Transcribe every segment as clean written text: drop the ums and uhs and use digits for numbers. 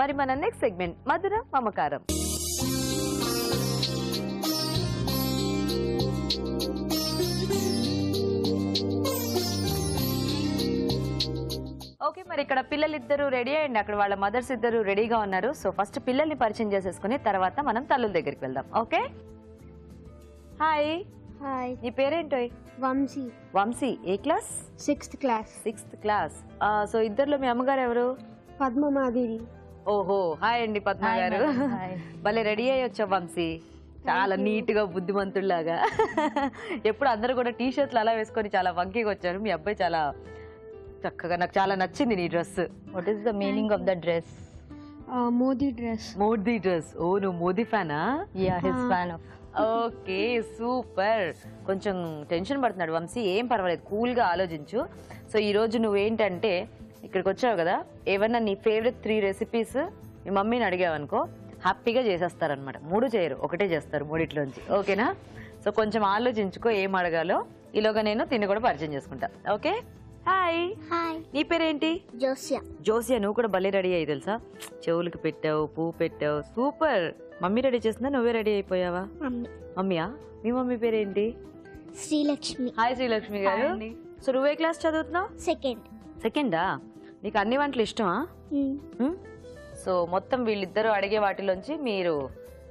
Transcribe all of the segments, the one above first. మరి మన next segment మధుర మమకారం. ఓకే మరి ఇక్కడ పిల్లలిద్దరూ రెడీ అయ్యండి, అక్కడ వాళ్ళ మదర్స్ ఇద్దరు రెడీగా ఉన్నారు. సో ఫస్ట్ పిల్లల్ని పరిచయం చేసేసుకుని తర్వాత మనం తల్లుల దగ్గరికి వెళ్దాం. ఓకే హాయ్ హాయ్, నీ పేరేంటోయ్? వంశీ. వంశీ ఏ class? 6th class. 6th class. So ఇద్దర్లో మీ అమ్మగారు ఎవరు? పద్మ మాధురి. ఓహో హాయ్ అండి పద్మ గారు, భలే రెడీ అయ్యి వచ్చా వంశీ, చాలా నీట్ గా బుద్ధిమంతుడిలాగా. ఎప్పుడు అందరూ కూడా టీ షర్ట్లు అలా వేసుకొని చాలా వంకీగా వచ్చారు. మీ అబ్బాయి చాలా చక్కగా, నాకు చాలా నచ్చింది నీ dress. What is the meaning of the dress? Modi dress. Modi dress. ఓ నువ్వు మోదీ ఫ్యానా? Yeah his fan of. Okay super. కొంచెం టెన్షన్ పడుతున్నాడు వంశీ, ఏం పర్వాలేదు, కూల్గా ఆలోచించు. సో ఈరోజు నువ్వేంటంటే ఇక్కడికి వచ్చావు కదా, ఏమన్నా నీ ఫేవరెట్ 3 రెసిపీస్ మీ మమ్మీని అడిగావనుకో హ్యాపీగా చేసేస్తారనమాట. 3 చేయరు, ఒకటే చేస్తారు మూడిట్లోంచి. ఓకేనా? సో కొంచెం ఆలోచించుకో ఏం అడగాలో, ఈలోగా నేను తిని కూడా పరిచయం చేసుకుంటా. ఓకే హాయ్ హాయ్, నీ పేరేంటి? జోసియా. జోసియా నువ్వు కూడా భలే రెడీ అయ్యి తెలుసా, చెవులకు పెట్టావు, పువ్వు పెట్టావు, సూపర్. మమ్మీ రెడీ చేసిందా, నువ్వే రెడీ అయిపోయావా? మమ్మీయా? మీ మమ్మీ పేరేంటి? శ్రీలక్ష్మి. హాయ్ శ్రీలక్ష్మి గారు. సో నువ్వే క్లాస్ చదువుతున్నావు? సెకండ్. సెకండా? నీకు అన్ని వంటలు ఇష్టమా? సో మొత్తం వీళ్ళిద్దరు అడిగే వాటిలోంచి మీరు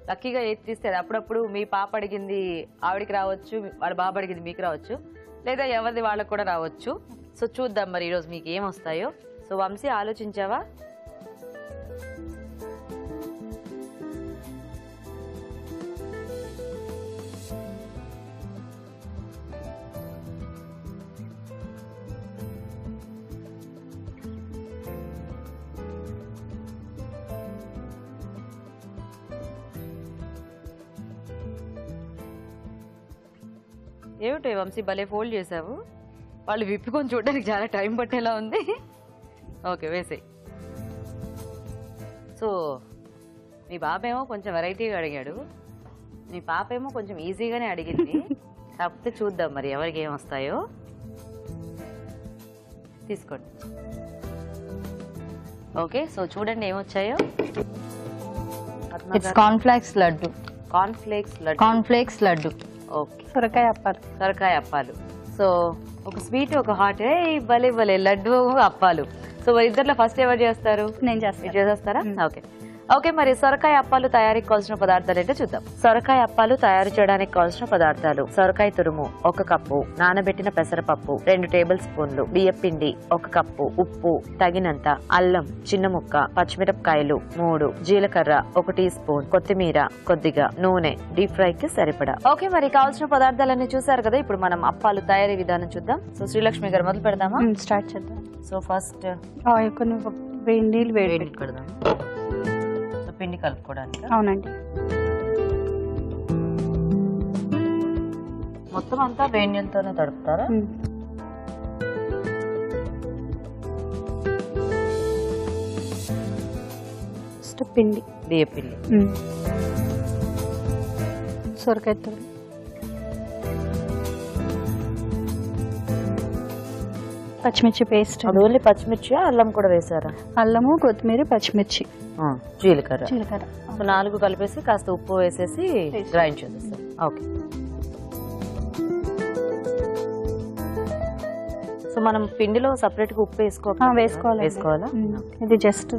లక్కీగా ఏది తీస్తే, అప్పుడప్పుడు మీ పాప అడిగింది ఆవిడికి రావచ్చు, వాళ్ళ బాబు అడిగింది మీకు రావచ్చు, లేదా ఎవరిది వాళ్ళకు కూడా రావచ్చు. సో చూద్దాం మరి ఈరోజు మీకు ఏం వస్తాయో. సో వంశీ ఆలోచించావా? ఏమిటో వంశీ భలే ఫోల్డ్ చేసావు, వాళ్ళు విప్పుకొని చూడడానికి చాలా టైం పట్టేలా ఉంది. ఓకే వేసేయి. సో మీ బాబేమో కొంచెం వెరైటీగా అడిగాడు, మీ పాప ఏమో కొంచెం ఈజీగానే అడిగింది. కాకపోతే చూద్దాం మరి ఎవరికి ఏం వస్తాయో. తీసుకోండి. ఓకే సో చూడండి ఏమొచ్చాయో. Cornflakes laddu. Cornflakes laddu. Cornflakes laddu. Okay సొరకాయ అప్పాలు. సొరకాయ అప్పాలు. సో ఒక స్వీట్ ఒక హాట్. ఏ భలే భలే లడ్డు అప్పాలు. సో ఇద్దరులో ఫస్ట్ ఎవరు చేస్తారు? నేను చేస్తాను. చేసేస్తారా? ఓకే ఓకే మరి సొరకాయ అప్పాలు తయారీకి కావాల్సిన పదార్థాలు ఏంటో చూద్దాం. సొరకాయ అప్పాలు తయారు చేయడానికి కావాల్సిన పదార్థాలు: సొరకాయ తురుము 1 కప్పు, నానబెట్టిన పెసరపప్పు 2 టేబుల్ స్పూన్లు, బియ్యపిండి 1 కప్పు, ఉప్పు తగినంత, అల్లం చిన్న ముక్క, పచ్చిమిరపకాయలు 3, జీలకర్ర 1 టీ స్పూన్, కొత్తిమీర కొద్దిగా, నూనె డీప్ ఫ్రై కి సరిపడా. ఓకే మరి కావాల్సిన పదార్థాలన్నీ చూసారు కదా, ఇప్పుడు మనం అప్పాలు తయారీ విధానం చూద్దాం. సో శ్రీలక్ష్మి గారు మొదలు పెడదామా? స్టార్ట్ చేద్దాం. సో ఫస్ట్ నీళ్ళు వేడి పెడదాం పిండి కలుపుకోవడానికి. అవునండి మొత్తం అంతా వేడి నీళ్ళతోనే తడుపుతారా? పిండి, బియ్య పిండి, సొరకాయ తురుము, పచ్చిమిర్చి పేస్ట్. ఓన్లీ పచ్చిమిర్చి, అల్లం కూడా వేసారా? అల్లము, కొత్తిమీర, పచ్చిమిర్చి, జీలకర్ర. జీలకర్ర 4 కలిపేసి కాస్త ఉప్పు వేసేసి గ్రైండ్ చేసేస్తాం. ఓకే సో మనం పిండిలో సపరేట్ గా ఉప్పు వేసుకోవాలా? ఇది జస్ట్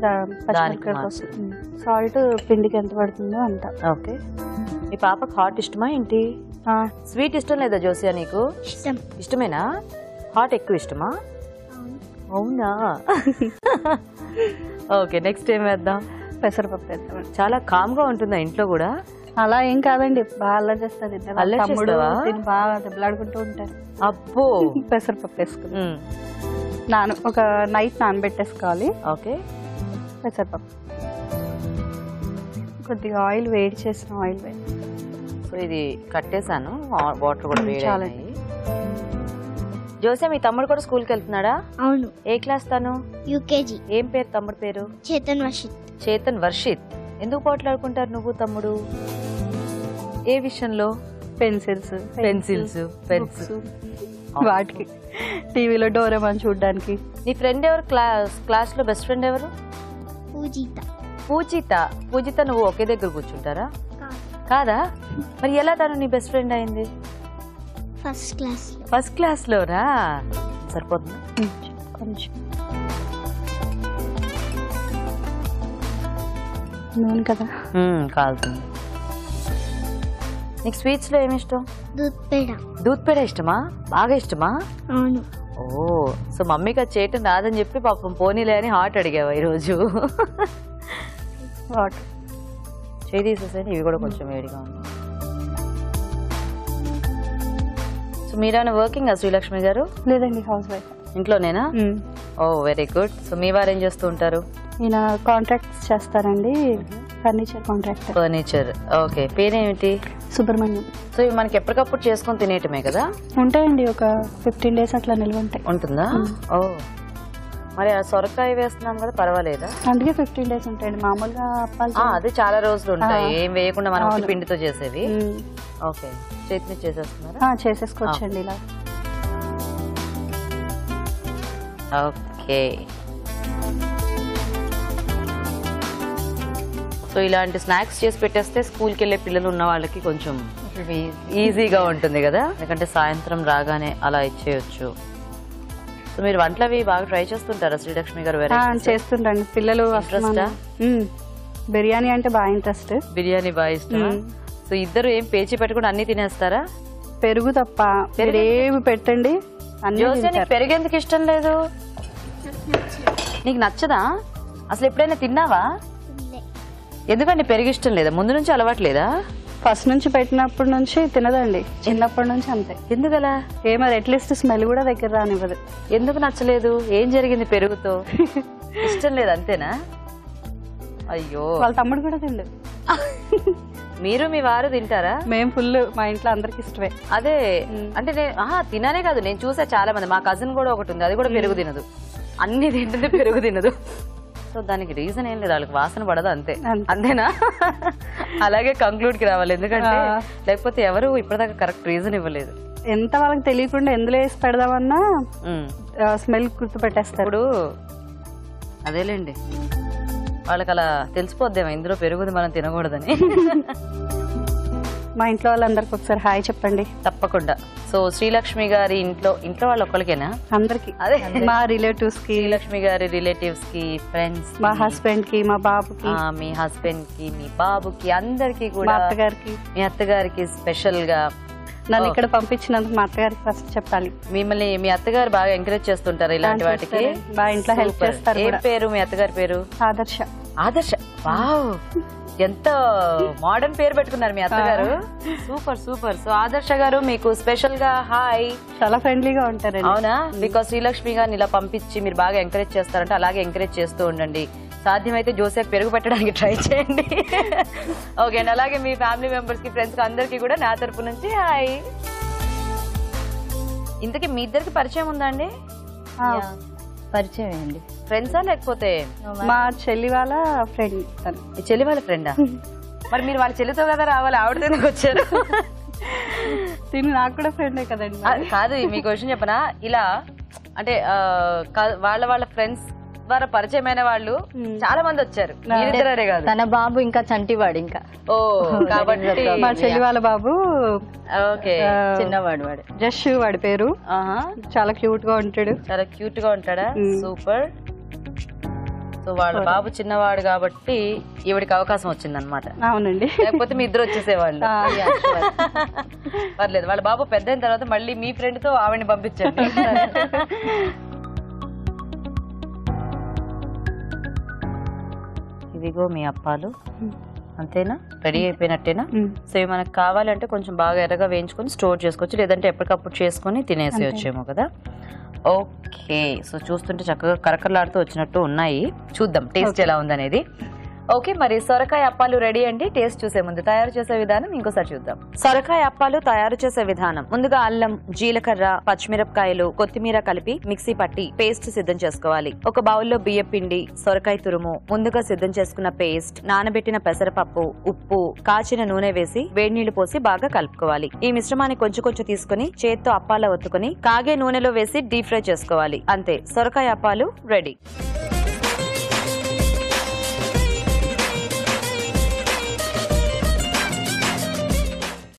సాల్ట్ పిండికి ఎంత పడుతుందో అంత. ఓకే మీ పాపకు హాట్ ఇష్టమా ఏంటి? స్వీట్ ఇష్టం లేదా జోసియా నీకు? ఇష్టమేనా? హాట్ ఎక్కువ ఇష్టమా? అవునా? ఓకే నెక్స్ట్ ఏం వేద్దాం? పెసరపప్పు వేద్దాం. చాలా కామ్ గా ఉంటుందా ఇంట్లో కూడా? అలా ఏం కాదండి, బాగా అల్లరి చేస్తారు తమ్ముడు, బాగా దెబ్బలాడుకుంటూ ఉంటారు. అబ్బో పెసరపప్పు వేసుకుని ఒక నైట్ నానబెట్టేసుకోవాలి. ఓకే పెసరపప్పు కొద్దిగా ఆయిల్ వేడి చేసిన ఆయిల్ వేడి. సో ఇది కట్టేశాను, వాటర్ కూడా వేడి అయ్యాయి. జోసియా మీ తమ్ముడు కూడా స్కూల్కి వెళ్తున్నాడా? అవును. ఏ క్లాస్ తను? యూకేజీ. ఏం పేరు తమ్ముడు పేరు? చేతన్ వర్షిత్. చేతన్ వర్షిత్. ఎందుకు పోట్లాడుకుంటారు నువ్వు తమ్ముడు? ఏ విషయంలో? పెన్సిల్స్. పెన్సిల్స్ పెన్సిల్స్ వాటికి, టీవీలో డోరేమాన్ చూడడానికి. నీ ఫ్రెండ్ ఎవరు క్లాస్ లో? బెస్ట్ ఫ్రెండ్ ఎవరు? పూజిత. పూజిత పూజిత నువ్వు ఒకే దగ్గర కూర్చుంటారా కాదా మరి ఎలా తను నీ బెస్ట్ ఫ్రెండ్ అయ్యింది ఫస్ట్ క్లాస్ లో రా సరిపోతుంది కొంచెం నేను కదా కాల్తుంది నీకు స్వీట్స్ లో ఏమి ఇష్టం దూద్ పేడ ఇష్టమా బాగా ఇష్టమా అవును ఓ సో మమ్మీ కా చేట నాదని చెప్పి పాపం పోనీలే అని హాట్ అడిగావా ఈ రోజు హాట్ చేసేసాను ఇవి కూడా కొంచెం వేడిగా ఉంది సో మీరాన వర్కింగ్ ఆ శ్రీలక్ష్మి గారు లేదండి హౌస్ వైఫ్ ఇంట్లోనేనా ఓ వెరీ గుడ్ సో మీ వారు ఏం చేస్తూ ఉంటారు నేను కాంట్రాక్ట్స్ చేస్తారండి ఫర్నిచర్ కాంట్రాక్టర్ ఫర్నిచర్ ఓకే పేరేమిటి సుబ్రహ్మణ్యం సో ఇవి మనకి ఎప్పటికప్పుడు చేసుకొని తినేయటమే కదా ఉంటాయండి ఒక 15 days అట్లా నిల్వ ఉంటాయి ఉంటుందా ఓ మరి ఆ సొరకాయ వేస్తున్నాం కదా పర్వాలేదా అందుకే 15 days ఉంటాయండి మామూలుగా అప్పాలు అదే చాలా రోజులు ఉంటాయి ఏం వేయకుండా మనం పిండితో చేసేవి ఓకే చేతిని చేసేస్తున్నారా చేసేసుకోవచ్చండి ఇలా ఓకే సో ఇలాంటి స్నాక్స్ చేసి పెట్టేస్తే స్కూల్కి వెళ్ళే పిల్లలు ఉన్న వాళ్ళకి కొంచెం ఈజీగా ఉంటుంది కదా ఎందుకంటే సాయంత్రం రాగానే అలా ఇచ్చేయచ్చు సో మీరు వంటలు అవి బాగా ట్రై చేస్తుంటారా శ్రీలక్ష్మి గారు చేస్తుంటారు పిల్లలు బిర్యానీ అంటే బాగా ఇంట్రెస్ట్ బిర్యానీ బాగా ఇష్టం సో ఇద్దరు ఏం పేచి పెట్టుకుని అన్ని తినేస్తారా పెరుగు తప్ప ఏమి పెట్టండి పెరిగేందుకు ఇష్టం లేదు నీకు నచ్చదా అసలు ఎప్పుడైనా తిన్నావా ఎందుకండి పెరిగిష్టం లేదా ముందు నుంచి అలవాట్లేదా ఫస్ట్ నుంచి పెట్టినప్పటి నుంచి తినదండి చిన్నప్పటి నుంచి అంతే ఎందుకలా ఏమో అట్లీస్ట్ స్మెల్ కూడా దగ్గర రానివ్వదు ఎందుకు నచ్చలేదు ఏం జరిగింది పెరుగుతో ఇష్టం లేదు అంతేనా అయ్యో వాళ్ళ తమ్ముడు కూడా తినలేదు మీరు మీ వారు తింటారా మేము ఫుల్ మా ఇంట్లో అందరికి ఇష్టమే అదే అంటే తిననే కాదు నేను చూసా చాలా మంది మా కజిన్ కూడా ఒకటి ఉంది అది కూడా పెరుగు తినదు అన్ని తింటుంది పెరుగు తినదు సో దానికి రీజన్ ఏం లేదు వాళ్ళకి వాసన పడదు అంతే అంతేనా అలాగే కంక్లూడ్ కి రావాలి ఎందుకంటే లేకపోతే ఎవరు ఇప్పటిదాకా కరెక్ట్ రీజన్ ఇవ్వలేదు ఎంత వాళ్ళకి తెలియకుండా ఎందులో వేసి పెడదామన్నా స్మెల్ గుర్తు పెట్టేస్తారు అదేలేండి వాళ్ళకి అలా తెలిసిపోద్దేమో ఇందులో పెరుగుది మనం తినకూడదని మా ఇంట్లో వాళ్ళందరికి ఒకసారి హాయ్ చెప్పండి తప్పకుండా సో శ్రీలక్ష్మి గారి ఇంట్లో వాళ్ళు ఒక్కరికేనా అందరికి అదే మా రిలేటివ్స్ కి శ్రీలక్ష్మి గారి రిలేటివ్స్ కి ఫ్రెండ్స్ మా హస్బెండ్ కి మా బాబుకి మీ హస్బెండ్ కి మీ బాబుకి అందరికి కూడా అత్తగారికి మీ అత్తగారికి స్పెషల్ గా నన్ను ఇక్కడ పంపించినందుకు మా అత్తగారికి ఫస్ట్ చెప్పాలి మిమ్మల్ని మీ అత్తగారు బాగా ఎంకరేజ్ చేస్తుంటారు ఇలాంటి వాటికి మా ఇంట్లో హెల్ప్ చేస్తారు ఏ పేరు మీ అత్తగారి పేరు ఆదర్శ వావ్ ఎంత మోడర్న్ పేరు పెట్టుకున్నారు మీ అత్తగారు సూపర్ సూపర్ సో ఆదర్శ గారు మీకు స్పెషల్ గా హాయ్ చాలా ఫ్రెండ్లీగా ఉంటారు అవునా బికాస్ శ్రీలక్ష్మి గారిని ఇలా పంపించి మీరు బాగా ఎంకరేజ్ చేస్తారంటే అలాగే ఎంకరేజ్ చేస్తూ ఉండండి సాధ్యమైతే జోసేపు పెరుగు పెట్టడానికి ట్రై చేయండి ఓకే అండ్ అలాగే మీ ఫ్యామిలీ మెంబర్స్ కి ఫ్రెండ్స్ కి అందరికీ కూడా నా తరపు నుంచి హాయ్ ఇంతకీ మీ ఇద్దరికి పరిచయం ఉందా అండి పరిచయం అండి ఫ్రెండ్సా లేకపోతే మా చెల్లి వాళ్ళ ఫ్రెండ్ చెల్లి వాళ్ళ ఫ్రెండా మరి మీరు వాళ్ళ చెల్లితో కదా రావాలి ఆవిడతో వచ్చారు తిని నాకు కూడా ఫ్రెండే కదండి కాదు మీ క్వశ్చన్ చెప్పనా ఇలా అంటే వాళ్ళ ఫ్రెండ్స్ ద్వారా పరిచయమైన వాళ్ళు చాలా మంది వచ్చారు తన బాబు ఇంకా చంటివాడు ఇంకా ఓ కాబట్టి మా చెల్లి వాళ్ళ బాబు ఓకే చిన్నవాడు వాడు జష్ వాడి పేరు చాలా క్యూట్ గా ఉంటాడు సూపర్ సో వాళ్ళ బాబు చిన్నవాడు కాబట్టి ఈవిడికి అవకాశం వచ్చింది అనమాట అవునండి లేకపోతే మీ ఇద్దరు వచ్చేసేవాళ్ళు పర్లేదు వాళ్ళ బాబు పెద్ద అయిన తర్వాత మళ్ళీ మీ ఫ్రెండ్ తో ఆవిడని పంపించండి ఇదిగో మీ అప్పాలు అంతేనా రెడీ అయిపోయినట్టేనా సో ఇవి మనకు కావాలంటే కొంచెం బాగా ఎర్రగా వేయించుకొని స్టోర్ చేసుకోవచ్చు లేదంటే ఎప్పటికప్పుడు చేసుకొని తినేసేయచ్చేమో కదా ఓకే సో చూస్తుంటే చక్కగా కరకరలాడుతూ వచ్చినట్టు ఉన్నాయి చూద్దాం టేస్ట్ ఎలా ఉందనేది ఓకే మరి సొరకాయ అప్పాలు రెడీ అండి టేస్ట్ చూసే ముందు తయారు చేసే విధానం ఇంకోసారి చూద్దాం సొరకాయ అప్పాలు తయారు చేసే విధానం ముందుగా అల్లం జీలకర్ర పచ్చిమిరపకాయలు కొత్తిమీర కలిపి మిక్సీ పట్టి పేస్ట్ సిద్ధం చేసుకోవాలి ఒక బౌల్లో బియ్యం పిండి సొరకాయ తురుము ముందుగా సిద్ధం చేసుకున్న పేస్ట్ నానబెట్టిన పెసరపప్పు ఉప్పు కాచిన నూనె వేసి వేడినీళ్లు పోసి బాగా కలుపుకోవాలి ఈ మిశ్రమాన్ని కొంచెం కొంచెం తీసుకుని చేత్తో అప్పాల ఒత్తుకుని కాగే నూనెలో వేసి డీప్ ఫ్రై చేసుకోవాలి అంతే సొరకాయ అప్పాలు రెడీ